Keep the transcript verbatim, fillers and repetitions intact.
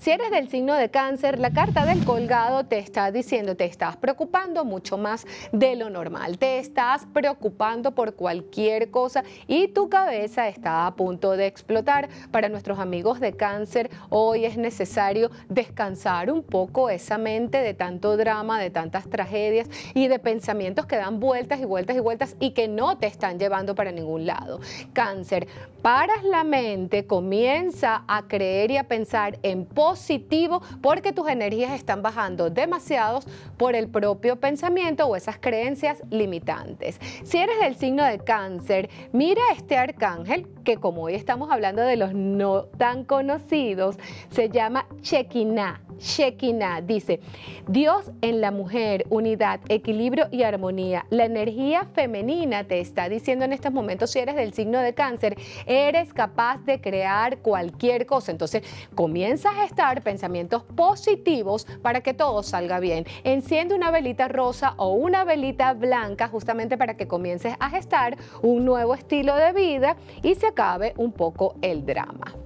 Si eres del signo de Cáncer, la carta del colgado te está diciendo, te estás preocupando mucho más de lo normal, te estás preocupando por cualquier cosa y tu cabeza está a punto de explotar. Para nuestros amigos de Cáncer, hoy es necesario descansar un poco esa mente de tanto drama, de tantas tragedias y de pensamientos que dan vueltas y vueltas y vueltas y que no te están llevando para ningún lado. Cáncer, paras la mente, comienza a creer y a pensar en positivo, positivo porque tus energías están bajando demasiados por el propio pensamiento o esas creencias limitantes. Si eres del signo de Cáncer, mira este arcángel que, como hoy estamos hablando de los no tan conocidos, se llama Shekinah. Shekinah dice: Dios en la mujer, unidad, equilibrio y armonía. La energía femenina te está diciendo en estos momentos, si eres del signo de Cáncer, eres capaz de crear cualquier cosa. Entonces comienzas a estar pensamientos positivos para que todo salga bien. Enciende una velita rosa o una velita blanca justamente para que comiences a gestar un nuevo estilo de vida y se acabe un poco el drama.